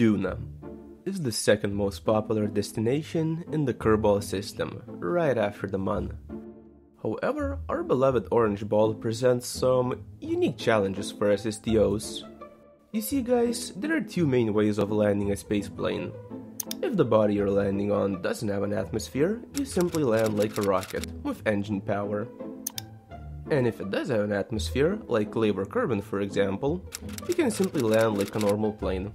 Duna is the second most popular destination in the Kerbal system, right after the Mun. However, our beloved orange ball presents some unique challenges for SSTOs. You see guys, there are two main ways of landing a spaceplane. If the body you're landing on doesn't have an atmosphere, you simply land like a rocket, with engine power. And if it does have an atmosphere, like Laythe or Kerbin for example, you can simply land like a normal plane.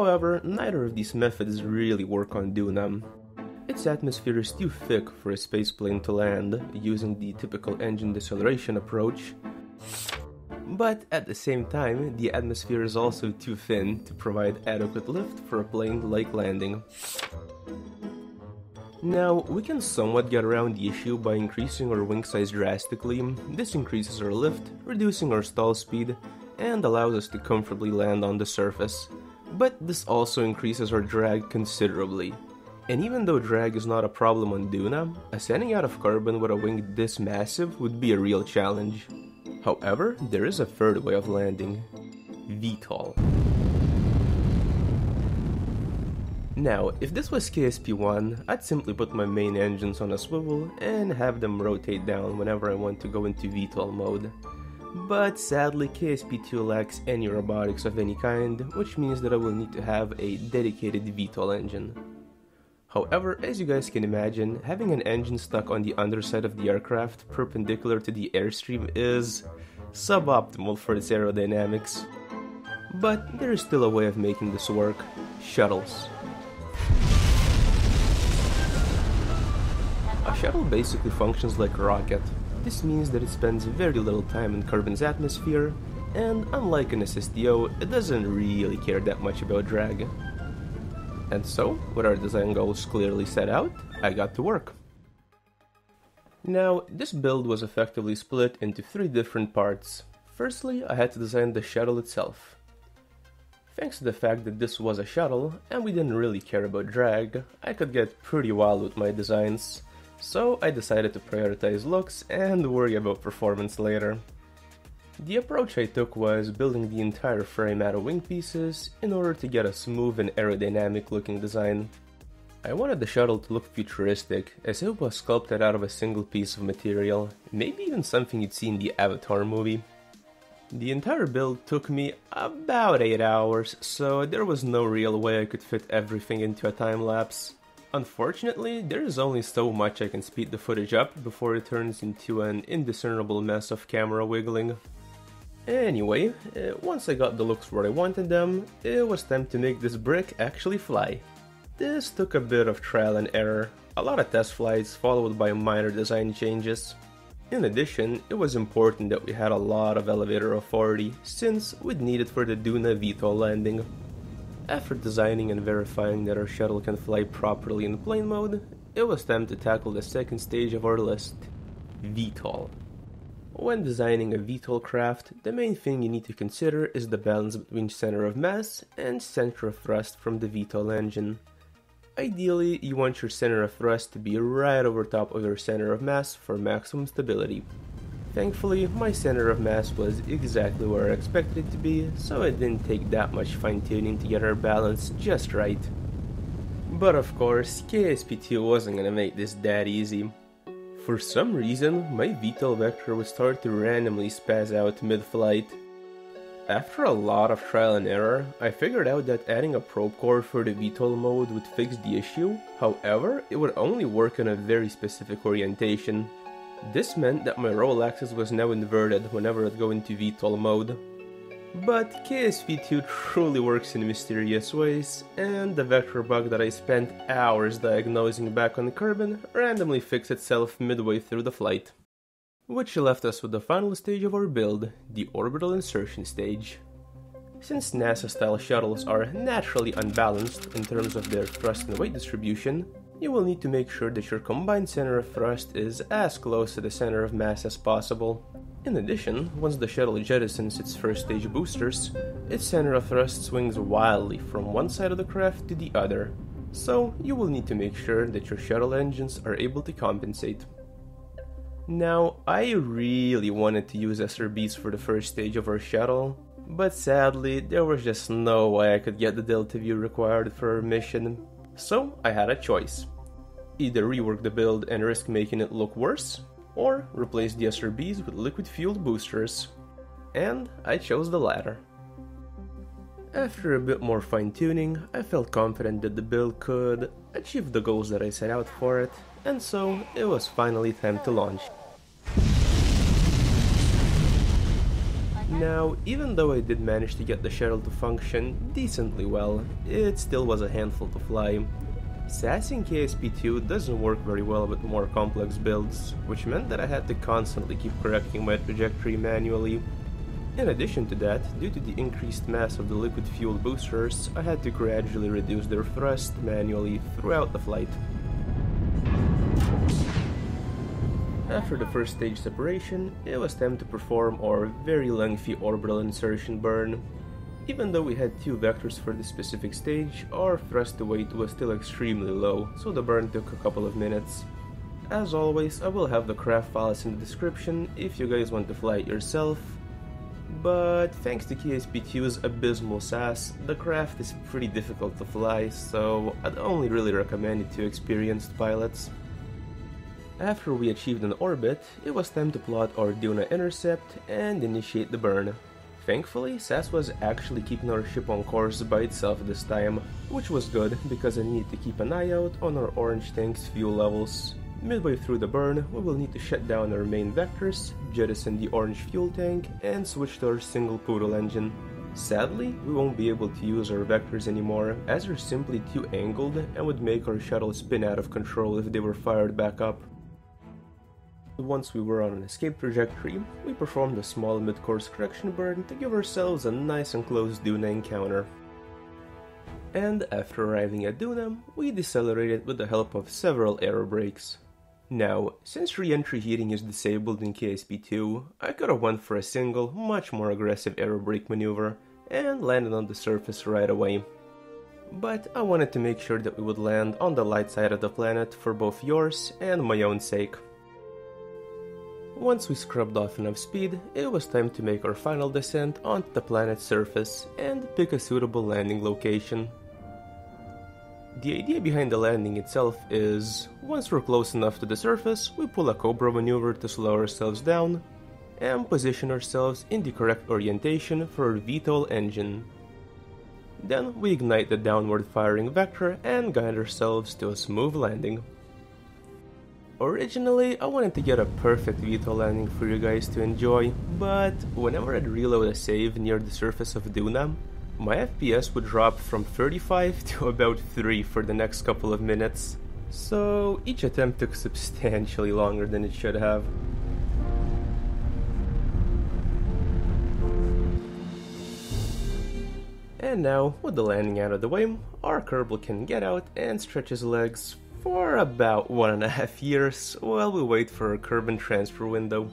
However, neither of these methods really work on Duna. Its atmosphere is too thick for a spaceplane to land, using the typical engine deceleration approach. But at the same time, the atmosphere is also too thin to provide adequate lift for a plane-like landing. Now, we can somewhat get around the issue by increasing our wing size drastically. This increases our lift, reducing our stall speed, and allows us to comfortably land on the surface. But this also increases our drag considerably. And even though drag is not a problem on Duna, ascending out of Kerbin with a wing this massive would be a real challenge. However, there is a third way of landing, VTOL. Now, if this was KSP1, I'd simply put my main engines on a swivel and have them rotate down whenever I want to go into VTOL mode. But sadly, KSP2 lacks any robotics of any kind, which means that I will need to have a dedicated VTOL engine. However, as you guys can imagine, having an engine stuck on the underside of the aircraft perpendicular to the airstream is suboptimal for its aerodynamics. But there is still a way of making this work: shuttles. A shuttle basically functions like a rocket. This means that it spends very little time in Kerbin's atmosphere, and unlike an SSTO, it doesn't really care that much about drag. And so, with our design goals clearly set out, I got to work. Now, this build was effectively split into three different parts. Firstly, I had to design the shuttle itself. Thanks to the fact that this was a shuttle, and we didn't really care about drag, I could get pretty wild with my designs. So I decided to prioritize looks and worry about performance later. The approach I took was building the entire frame out of wing pieces in order to get a smooth and aerodynamic looking design. I wanted the shuttle to look futuristic, as it was sculpted out of a single piece of material, maybe even something you'd see in the Avatar movie. The entire build took me about 8 hours, so there was no real way I could fit everything into a time lapse. Unfortunately, there is only so much I can speed the footage up before it turns into an indiscernible mess of camera wiggling. Anyway, once I got the looks where I wanted them, it was time to make this brick actually fly. This took a bit of trial and error, a lot of test flights followed by minor design changes. In addition, it was important that we had a lot of elevator authority, since we'd need it for the Duna VTOL landing. After designing and verifying that our shuttle can fly properly in plane mode, it was time to tackle the second stage of our list, VTOL. When designing a VTOL craft, the main thing you need to consider is the balance between center of mass and center of thrust from the VTOL engine. Ideally, you want your center of thrust to be right over top of your center of mass for maximum stability. Thankfully, my center of mass was exactly where I expected it to be, so it didn't take that much fine-tuning to get our balance just right. But of course, KSP2 wasn't gonna make this that easy. For some reason, my VTOL vector would start to randomly spaz out mid-flight. After a lot of trial and error, I figured out that adding a probe core for the VTOL mode would fix the issue. However, it would only work in a very specific orientation. This meant that my roll axis was now inverted whenever I'd go into VTOL mode. But KSP2 truly works in mysterious ways, and the vector bug that I spent hours diagnosing back on Kerbin randomly fixed itself midway through the flight. Which left us with the final stage of our build, the orbital insertion stage. Since NASA-style shuttles are naturally unbalanced in terms of their thrust and weight distribution, you will need to make sure that your combined center of thrust is as close to the center of mass as possible. In addition, once the shuttle jettisons its first stage boosters, its center of thrust swings wildly from one side of the craft to the other, so you will need to make sure that your shuttle engines are able to compensate. Now, I really wanted to use SRBs for the first stage of our shuttle, But sadly, there was just no way I could get the Delta View required for our mission, so I had a choice. Either rework the build and risk making it look worse, or replace the SRBs with liquid-fueled boosters. And I chose the latter. After a bit more fine-tuning, I felt confident that the build could achieve the goals that I set out for it, and so it was finally time to launch. Now, even though I did manage to get the shuttle to function decently well, it still was a handful to fly. SAS in KSP2 doesn't work very well with more complex builds, which meant that I had to constantly keep correcting my trajectory manually. In addition to that, due to the increased mass of the liquid-fueled boosters, I had to gradually reduce their thrust manually throughout the flight. After the first stage separation, it was time to perform our very lengthy orbital insertion burn. Even though we had two vectors for this specific stage, our thrust to weight was still extremely low, so the burn took a couple of minutes. As always, I will have the craft files in the description if you guys want to fly it yourself, but thanks to KSP2's abysmal SAS, the craft is pretty difficult to fly, so I'd only really recommend it to experienced pilots. After we achieved an orbit, it was time to plot our Duna intercept and initiate the burn. Thankfully, SAS was actually keeping our ship on course by itself this time, which was good because I needed to keep an eye out on our orange tank's fuel levels. Midway through the burn, we will need to shut down our main vectors, jettison the orange fuel tank, and switch to our single poodle engine. Sadly, we won't be able to use our vectors anymore, as they're simply too angled and would make our shuttle spin out of control if they were fired back up. Once we were on an escape trajectory, we performed a small mid-course correction burn to give ourselves a nice and close Duna encounter. And after arriving at Duna, we decelerated with the help of several aerobrakes. Now, since re-entry heating is disabled in KSP2, I could have went for a single, much more aggressive aerobrake maneuver and landed on the surface right away. But I wanted to make sure that we would land on the light side of the planet for both yours and my own sake. Once we scrubbed off enough speed, it was time to make our final descent onto the planet's surface and pick a suitable landing location. The idea behind the landing itself is, once we're close enough to the surface, we pull a cobra maneuver to slow ourselves down and position ourselves in the correct orientation for our VTOL engine. Then we ignite the downward firing vector and guide ourselves to a smooth landing. Originally, I wanted to get a perfect VTOL landing for you guys to enjoy, but whenever I'd reload a save near the surface of Duna, my FPS would drop from 35 to about 3 for the next couple of minutes, so each attempt took substantially longer than it should have. And now, with the landing out of the way, our Kerbal can get out and stretch his legs for about 1.5 years while we wait for a Kerbin transfer window.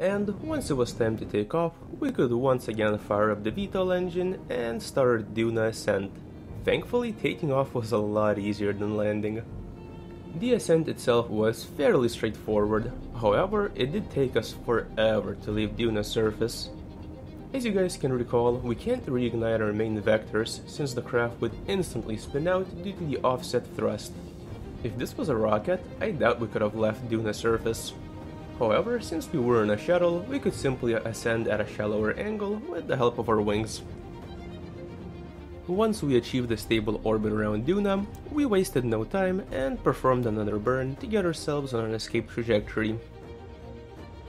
And once it was time to take off, we could once again fire up the VTOL engine and start our Duna ascent. Thankfully, taking off was a lot easier than landing. The ascent itself was fairly straightforward, however, it did take us forever to leave Duna's surface. As you guys can recall, we can't reignite our main vectors since the craft would instantly spin out due to the offset thrust. If this was a rocket, I doubt we could have left Duna's surface. However, since we were in a shuttle, we could simply ascend at a shallower angle with the help of our wings. Once we achieved a stable orbit around Duna, we wasted no time and performed another burn to get ourselves on an escape trajectory.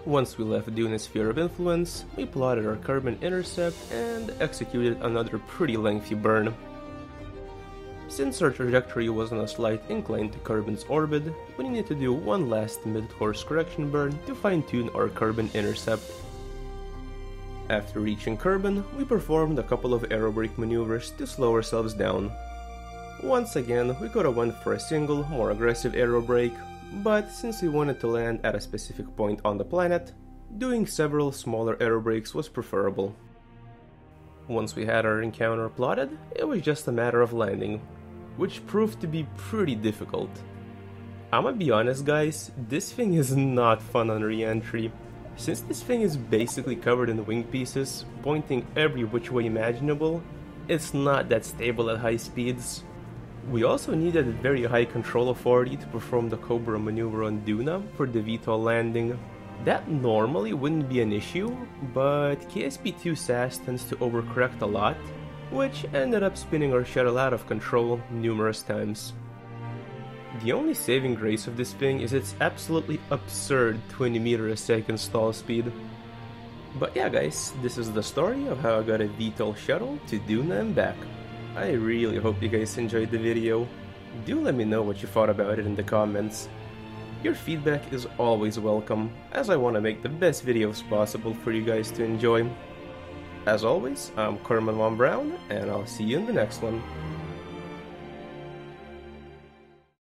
Once we left Duna's sphere of influence, we plotted our Kerbin intercept and executed another pretty lengthy burn. Since our trajectory was on a slight incline to Kerbin's orbit, we needed to do one last mid-course correction burn to fine-tune our Kerbin intercept. After reaching Kerbin, we performed a couple of aerobrake maneuvers to slow ourselves down. Once again, we could have went for a single, more aggressive aerobrake, but since we wanted to land at a specific point on the planet, doing several smaller aerobrakes was preferable. Once we had our encounter plotted, it was just a matter of landing, which proved to be pretty difficult. I'ma be honest guys, this thing is not fun on re-entry. Since this thing is basically covered in the wing pieces, pointing every which way imaginable, it's not that stable at high speeds. We also needed a very high control authority to perform the Cobra maneuver on Duna for the VTOL landing. That normally wouldn't be an issue, but KSP2 SAS tends to overcorrect a lot, which ended up spinning our shuttle out of control numerous times. The only saving grace of this thing is its absolutely absurd 20 meter a second stall speed. But yeah guys, this is the story of how I got a VTOL shuttle to Duna and back. I really hope you guys enjoyed the video. Do let me know what you thought about it in the comments. Your feedback is always welcome, as I want to make the best videos possible for you guys to enjoy. As always, I'm Kerman von Braun, and I'll see you in the next one.